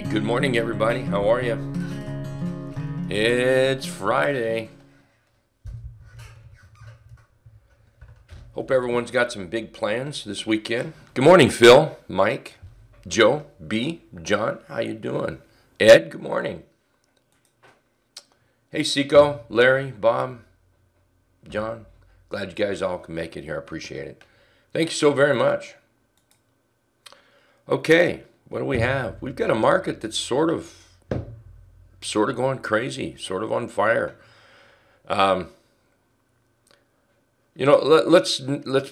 Hey, good morning everybody, how are you? It's Friday. Hope everyone's got some big plans this weekend. Good morning Phil, Mike, Joe, B, John, how you doing? Ed, good morning. Hey Seiko, Larry, Bob, John, glad you guys all can make it here, I appreciate it. Thank you so very much. Okay, what do we have? We've got a market that's sort of going crazy, sort of on fire. You know, let's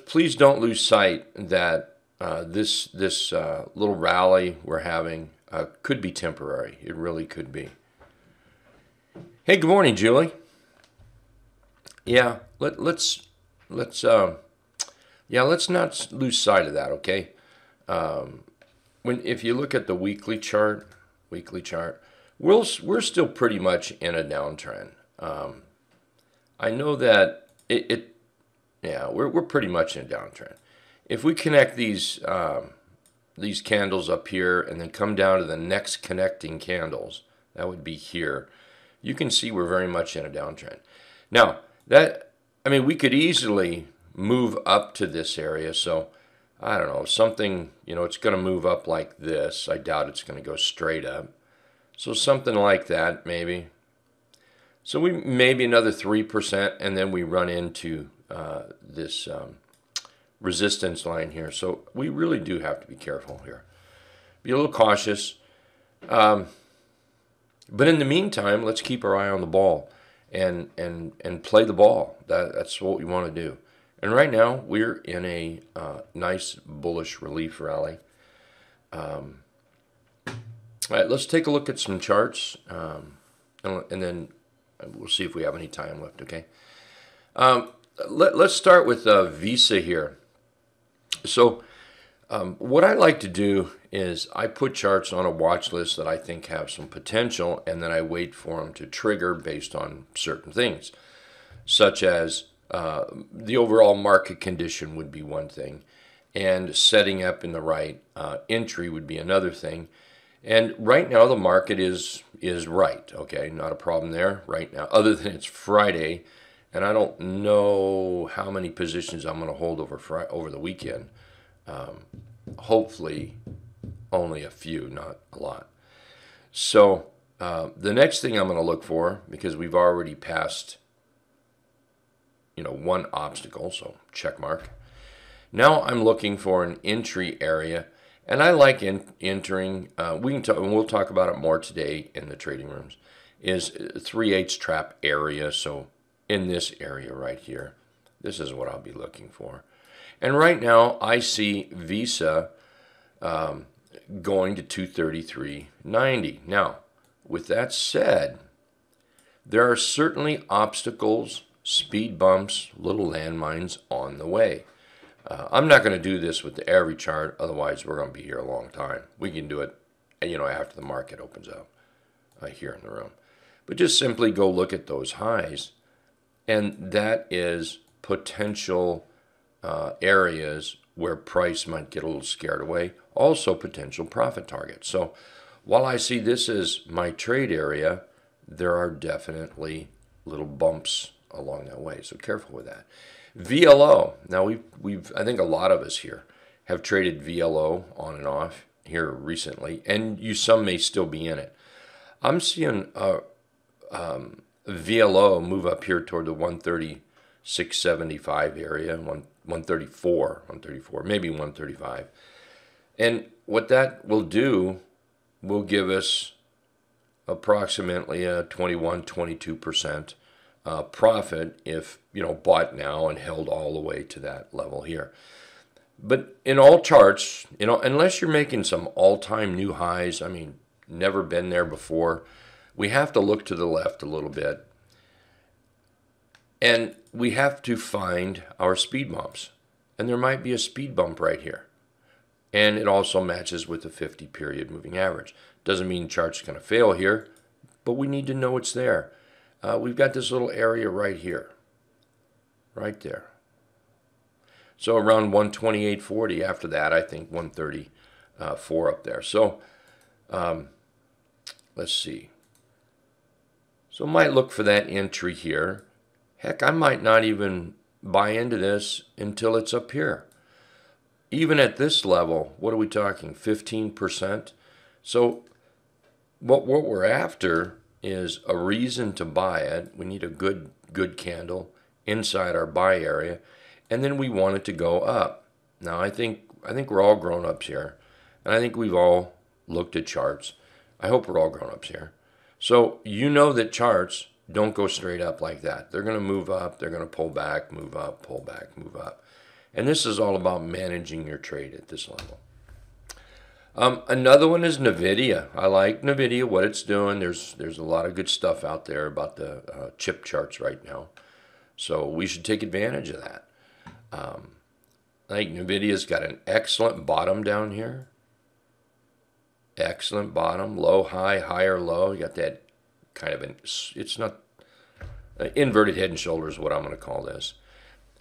please don't lose sight that this little rally we're having could be temporary. It really could be. Hey, good morning, Julie. Yeah, let's not lose sight of that. Okay, if you look at the weekly chart, we're still pretty much in a downtrend. I know that yeah, we're pretty much in a downtrend. If we connect these candles up here and then come down to the next connecting candles, that would be here. You can see we're very much in a downtrend. Now that, I mean, we could easily move up to this area. So I don't know, something, you know, it's going to move up like this. I doubt it's going to go straight up. So something like that, maybe. So we maybe another 3%, and then we run into this resistance line here. So we really do have to be careful here. Be a little cautious. But in the meantime, let's keep our eye on the ball and play the ball. That's what we want to do. And right now, we're in a nice bullish relief rally. All right, let's take a look at some charts, and then we'll see if we have any time left, okay? Let's start with Visa here. So what I like to do is I put charts on a watch list that I think have some potential, and then I wait for them to trigger based on certain things, such as the overall market condition would be one thing, and setting up in the right entry would be another thing. And right now the market is right, okay? Not a problem there right now, other than it's Friday, and I don't know how many positions I'm going to hold over the weekend. Hopefully only a few, not a lot. So the next thing I'm going to look for, because we've already passed, you know, one obstacle, so check mark. Now I'm looking for an entry area, and I like entering. We can talk, and we'll talk about it more today in the trading rooms. Is 3/8 trap area, so in this area right here, this is what I'll be looking for. And right now I see Visa going to 233.90. Now, with that said, there are certainly obstacles, speed bumps, little landmines on the way. I'm not going to do this with every chart, otherwise we're going to be here a long time. We can do it, you know, after the market opens up here in the room. But just simply go look at those highs, and that is potential areas where price might get a little scared away, also potential profit targets. So while I see this as my trade area, there are definitely little bumps along that way, so careful with that. VLO, now we've I think a lot of us here have traded VLO on and off here recently, and some may still be in it. I'm seeing VLO move up here toward the 136.75 area, 134, maybe 135. And what that will do will give us approximately a 22% profit if, you know, bought now and held all the way to that level here. But in all charts, you know, unless you're making some all-time new highs, I mean, never been there before, we have to look to the left a little bit, and we have to find our speed bumps. And there might be a speed bump right here, and it also matches with the 50-period moving average. Doesn't mean the chart's going to fail here, but we need to know it's there. We've got this little area right here, right there. So around 128.40, after that, I think 134 up there. So Let's see. So might look for that entry here. Heck, I might not even buy into this until it's up here. Even at this level, what are we talking, 15%? So what we're after is a reason to buy it. We need a good candle inside our buy area, and then we want it to go up. Now I think we're all grown-ups here, and I think we've all looked at charts. I hope we're all grown-ups here. So you know that charts don't go straight up like that. They're going to move up, they're going to pull back, move up, pull back, move up. And this is all about managing your trade at this level. Another one is NVIDIA. I like NVIDIA, what it's doing. There's a lot of good stuff out there about the chip charts right now. So we should take advantage of that. I think NVIDIA's got an excellent bottom down here. Excellent bottom, low, high, higher, low. You got that kind of an, it's not, inverted head and shoulders is what I'm going to call this.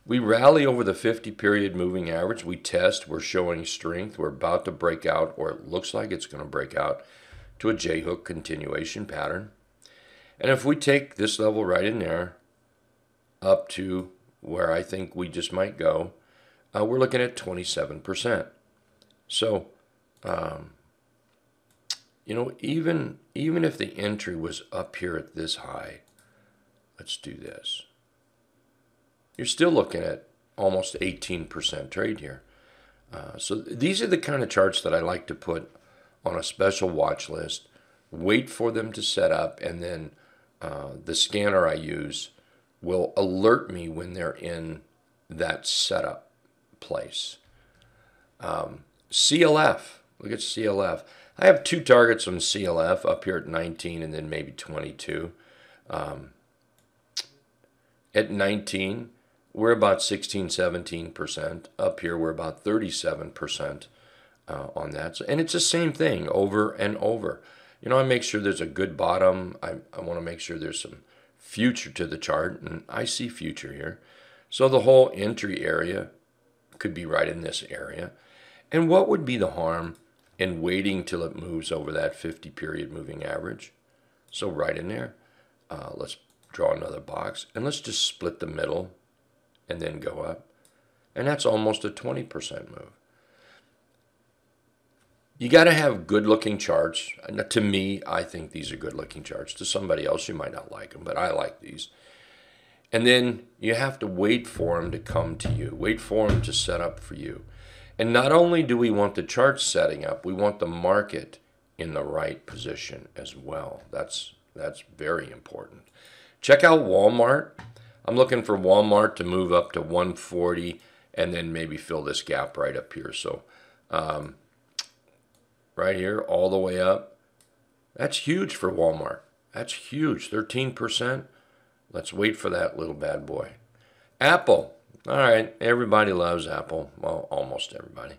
We rally over the 50-period moving average. We test. We're showing strength. We're about to break out, or it looks like it's going to break out, to a j-hook continuation pattern. And if we take this level right in there up to where I think we just might go, we're looking at 27%. So, you know, even if the entry was up here at this high, let's do this. You're still looking at almost 18% trade here. So these are the kind of charts that I like to put on a special watch list, wait for them to set up, and then the scanner I use will alert me when they're in that setup place. CLF, look at CLF. I have two targets on CLF up here at 19 and then maybe 22. At 19, we're about 16, 17%. Up here, we're about 37% on that. And it's the same thing over and over. You know, I make sure there's a good bottom. I want to make sure there's some future to the chart, and I see future here. So the whole entry area could be right in this area. And what would be the harm in waiting till it moves over that 50-period moving average? So right in there, let's draw another box, and let's just split the middle and then go up, and that's almost a 20% move. You got to have good-looking charts. To me, I think these are good-looking charts. To somebody else, you might not like them, but I like these. And then you have to wait for them to come to you, wait for them to set up for you. And not only do we want the charts setting up, we want the market in the right position as well. That's very important. Check out Walmart. I'm looking for Walmart to move up to 140 and then maybe fill this gap right up here. So right here, all the way up. That's huge for Walmart. That's huge, 13%. Let's wait for that little bad boy. Apple. All right, everybody loves Apple. Well, almost everybody.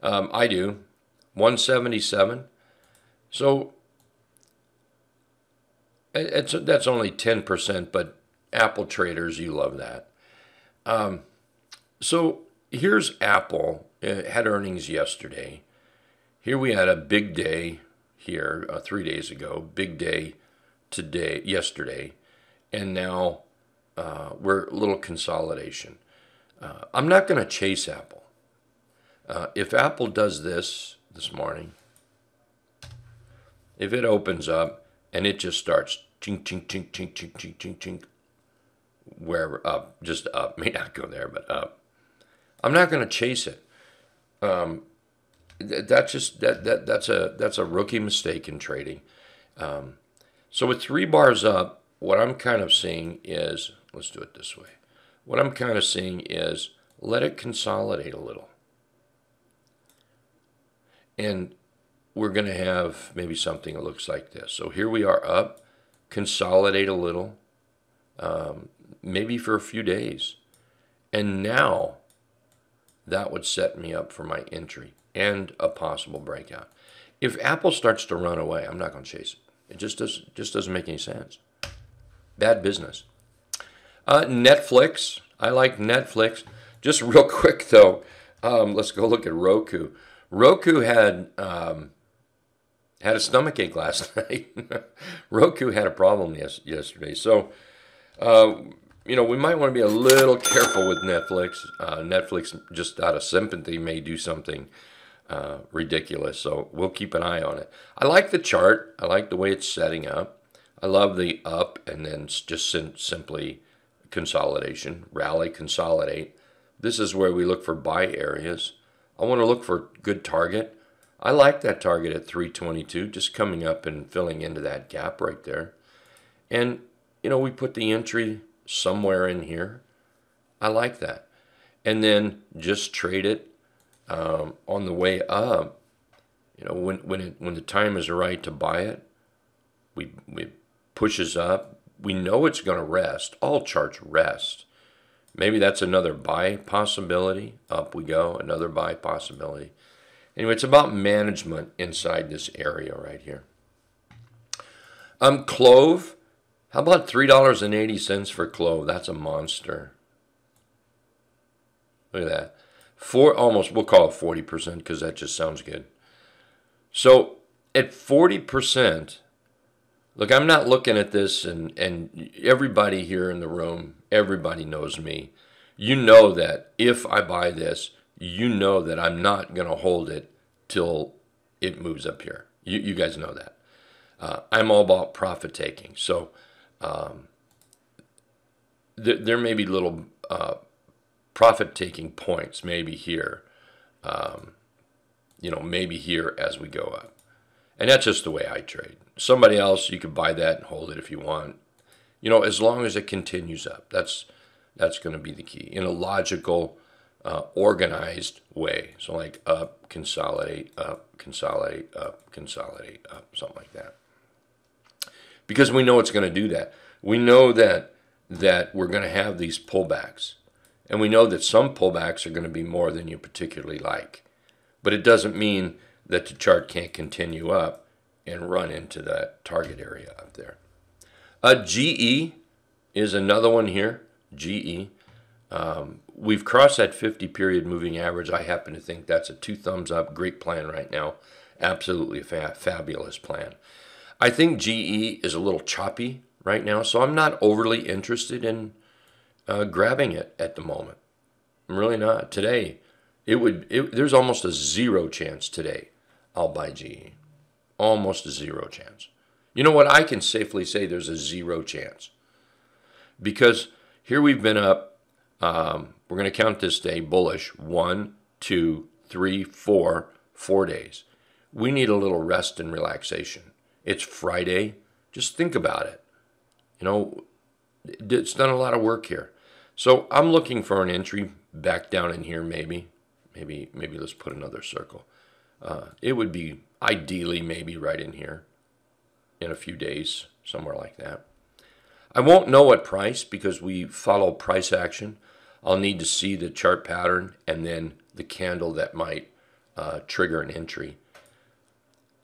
I do. 177. So that's only 10%, but Apple traders, you love that. So here's Apple. It had earnings yesterday. Here we had a big day here 3 days ago, big day today, yesterday, and now we're a little consolidation. I'm not going to chase Apple. If Apple does this morning, if it opens up and it just starts chink, chink, chink, chink, chink, chink, chink, chink, wherever up, just up, may not go there, but up. I'm not going to chase it. That's a rookie mistake in trading. So with three bars up, what I'm kind of seeing is, let's do it this way. What I'm kind of seeing is let it consolidate a little. And we're going to have maybe something that looks like this. So here we are up, consolidate a little. Maybe for a few days. And now that would set me up for my entry and a possible breakout. If Apple starts to run away, I'm not going to chase it. It just doesn't make any sense. Bad business. Netflix. I like Netflix. Just real quick, though, let's go look at Roku. Roku had had a stomachache last night. Roku had a problem yesterday. So, you know, we might want to be a little careful with Netflix. Netflix, just out of sympathy, may do something ridiculous. So we'll keep an eye on it. I like the chart. I like the way it's setting up. I love the up and then just simply consolidation, rally, consolidate. This is where we look for buy areas. I want to look for good target. I like that target at 322, just coming up and filling into that gap right there. And, you know, we put the entry somewhere in here. I like that. And then just trade it on the way up. You know, when the time is right to buy it, we pushes up. We know it's going to rest. All charts rest. Maybe that's another buy possibility. Up we go, another buy possibility. Anyway, it's about management inside this area right here. Clove, how about $3.80 for clove? That's a monster. Look at that. Almost, we'll call it 40% because that just sounds good. So at 40%, look, I'm not looking at this, and everybody here in the room, everybody knows me. You know that if I buy this, you know that I'm not going to hold it till it moves up here. You guys know that. I'm all about profit taking. So there may be little profit taking points, maybe here, you know, maybe here as we go up. And that's just the way I trade. Somebody else, you could buy that and hold it if you want. You know, as long as it continues up, that's going to be the key in a logical, organized way. So like up, consolidate, up, consolidate, up, consolidate, up, something like that. Because we know it's going to do that. We know that we're going to have these pullbacks. And we know that some pullbacks are going to be more than you particularly like. But it doesn't mean that the chart can't continue up and run into that target area up there. GE is another one here, GE. We've crossed that 50-period moving average. I happen to think that's a 2 thumbs up, great plan right now. Absolutely fabulous plan. I think GE is a little choppy right now, so I'm not overly interested in grabbing it at the moment. I'm really not. Today, there's almost a 0 chance today I'll buy GE. Almost a 0 chance. You know what? I can safely say there's a 0 chance. Because here we've been up, we're going to count this day bullish, 1, 2, 3, 4 days. We need a little rest and relaxation. It's Friday. Just think about it. You know, it's done a lot of work here. So I'm looking for an entry back down in here maybe let's put another circle. It would be ideally maybe right in here. In a few days, somewhere like that. I won't know what price because we follow price action. I'll need to see the chart pattern and then the candle that might trigger an entry.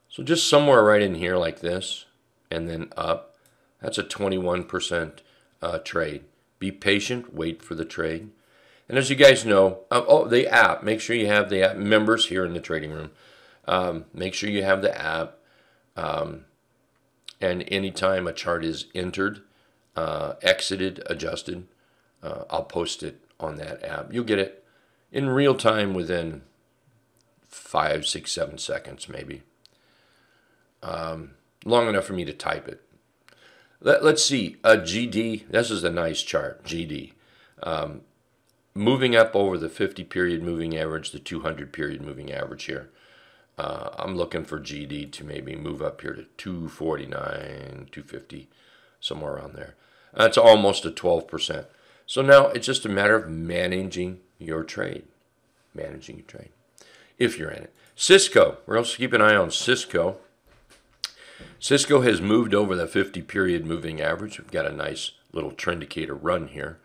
So just somewhere right in here like this and then up. That's a 21% trade. Be patient, wait for the trade. And as you guys know, the app, make sure you have the app. Members here in the trading room, make sure you have the app. And anytime a chart is entered, exited, adjusted, I'll post it on that app. You'll get it in real time within 5, 6, 7 seconds maybe. Long enough for me to type it. Let's see, a GD, this is a nice chart, GD. Moving up over the 50-period moving average, the 200-period moving average here. I'm looking for GD to maybe move up here to 249, 250, somewhere around there. That's almost a 12%. So now it's just a matter of managing your trade. Managing your trade, if you're in it. Cisco, we're also keeping an eye on Cisco. Cisco has moved over the 50-period moving average. We've got a nice little Trendictor run here.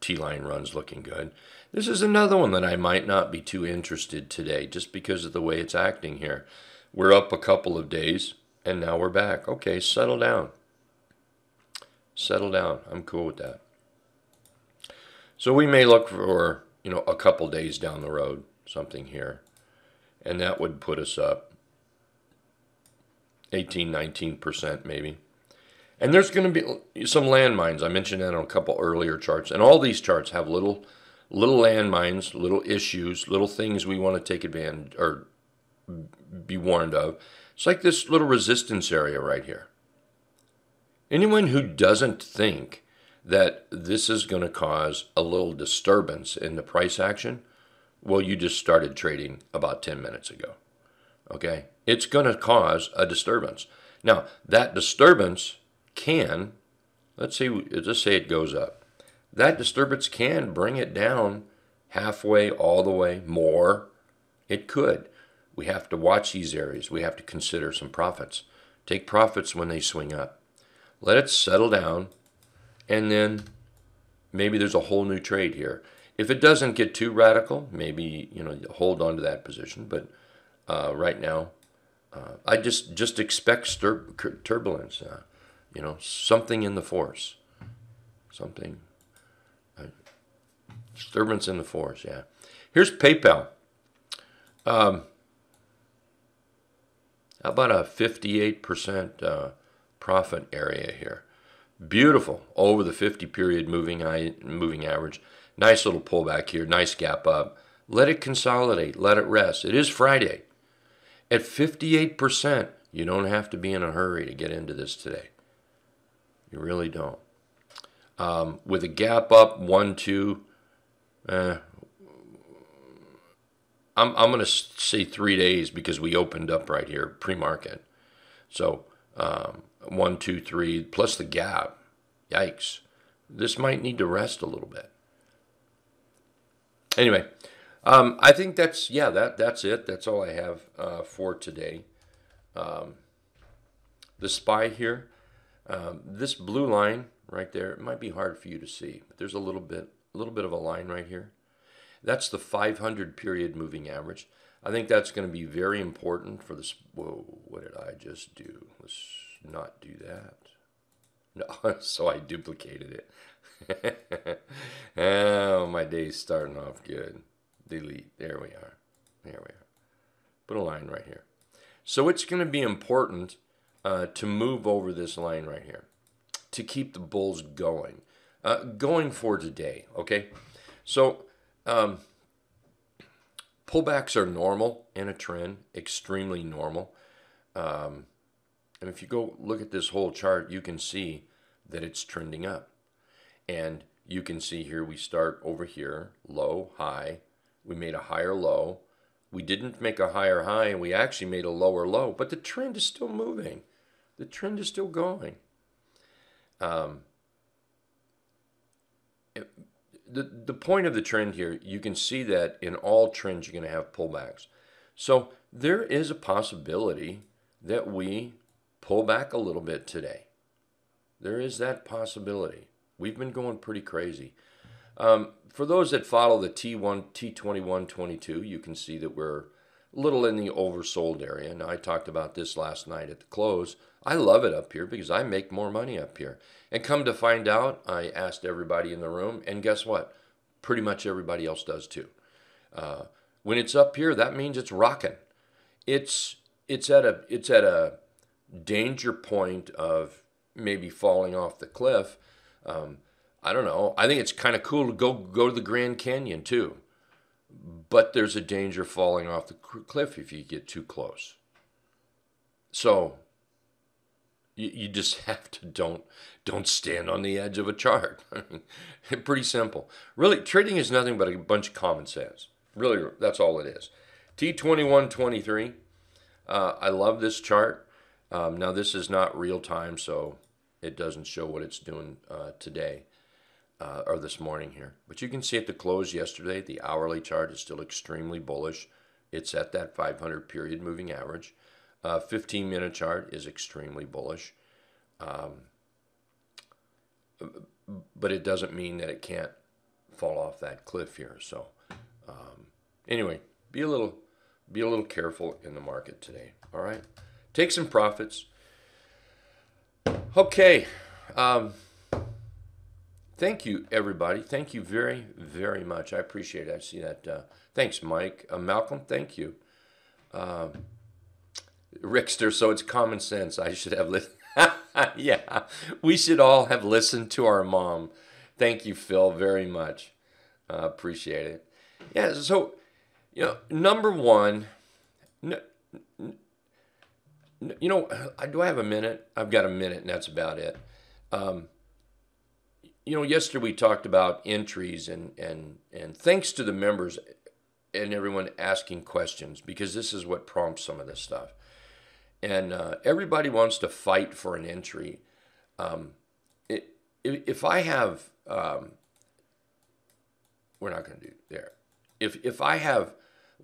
T-Line runs looking good. This is another one that I might not be too interested today just because of the way it's acting here. We're up a couple of days, and now we're back. Okay, settle down. Settle down. I'm cool with that. So we may look for, you know, a couple days down the road, something here, and that would put us up 18-19% maybe. And there's going to be some landmines. I mentioned that on a couple earlier charts. And all these charts have little landmines, little issues, little things we want to take advantage or be warned of. It's like this little resistance area right here. Anyone who doesn't think that this is going to cause a little disturbance in the price action, well, you just started trading about 10 minutes ago. Okay? It's going to cause a disturbance. Now, that disturbance can, let's say it goes up. That disturbance can bring it down halfway, all the way, more. It could. We have to watch these areas. We have to consider some profits. Take profits when they swing up. Let it settle down, and then maybe there's a whole new trade here. If it doesn't get too radical, maybe, you know, hold on to that position. But right now, I just expect turbulence. You know, something in the force. Something. Disturbance in the force, yeah. Here's PayPal. How about a 58% profit area here? Beautiful. Over the 50-period moving average. Nice little pullback here. Nice gap up. Let it consolidate. Let it rest. It is Friday. At 58%, you don't have to be in a hurry to get into this today. You really don't. With a gap up, 1, 2. I'm going to say 3 days because we opened up right here, pre-market. So 1, 2, 3, plus the gap. Yikes. This might need to rest a little bit. Anyway, I think that's, yeah, that's it. That's all I have for today. The SPY here, this blue line right there, it might be hard for you to see, but there's a little bit of a line right here. That's the 500-period moving average. I think that's going to be very important for this. Whoa, what did I just do? Let's not do that. No, so I duplicated it. Oh, my day's starting off good. Delete. There we are. There we are. Put a line right here. So it's going to be important to move over this line right here to keep the bulls going. Going for today, okay? So pullbacks are normal in a trend, extremely normal. And if you go look at this whole chart, you can see that it's trending up. And you can see here we start over here, low, high. We made a higher low. We didn't make a higher high, and we actually made a lower low. But the trend is still moving. The trend is still going. The point of the trend here, you can see that in all trends you're going to have pullbacks. So there is a possibility that we pull back a little bit today. There is that possibility. We've been going pretty crazy. For those that follow the T2122, you can see that we're a little in the oversold area. Now, I talked about this last night at the close. I love it up here because I make more money up here. And come to find out, I asked everybody in the room, and guess what? Pretty much everybody else does too. When it's up here, that means it's rocking. It's at a danger point of maybe falling off the cliff. I don't know. I think it's kind of cool to go to the Grand Canyon too. But there's a danger of falling off the cliff if you get too close. So you just have to don't stand on the edge of a chart. I mean, pretty simple. Really, trading is nothing but a bunch of common sense. Really, that's all it is. T2123. I love this chart. Now, this is not real time, so it doesn't show what it's doing today. Or this morning here. But you can see at the close yesterday, the hourly chart is still extremely bullish. It's at that 500-period moving average. 15-minute chart is extremely bullish. But it doesn't mean that it can't fall off that cliff here. So anyway, be a little careful in the market today. All right? Take some profits. Okay. Thank you, everybody. Thank you very, very much. I appreciate it. I see that. Thanks, Mike. Malcolm, thank you. Rickster, so it's common sense. I should have listened. Yeah, we should all have listened to our mom. Thank you, Phil, very much. Appreciate it. Yeah, so, you know, number one, you know, do I have a minute? I've got a minute, and that's about it. You know, yesterday we talked about entries, and thanks to the members and everyone asking questions, because this is what prompts some of this stuff. And everybody wants to fight for an entry. If I have, we're not going to do there. If I have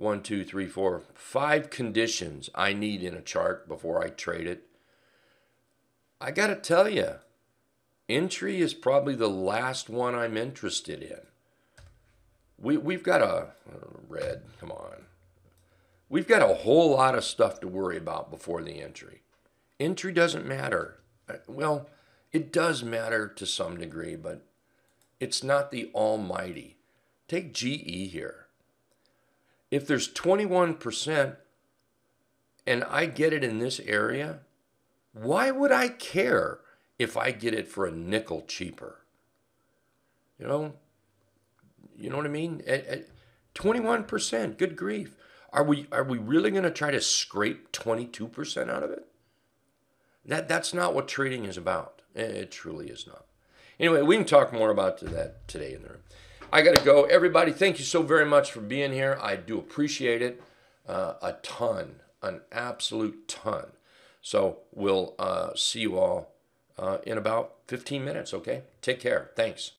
5 conditions I need in a chart before I trade it, I got to tell you, entry is probably the last one I'm interested in. We've got a red, come on. We've got a whole lot of stuff to worry about before the entry. Entry doesn't matter. Well, it does matter to some degree, but it's not the almighty. Take GE here. If there's 21% and I get it in this area, why would I care if I get it for a nickel cheaper? You know what I mean? At 21%, good grief. Are we really going to try to scrape 22% out of it? That's not what trading is about. It truly is not. Anyway, we can talk more about that today in the room. I got to go. Everybody, thank you so very much for being here. I do appreciate it a ton, an absolute ton. So we'll see you all in about 15 minutes, okay? Take care. Thanks.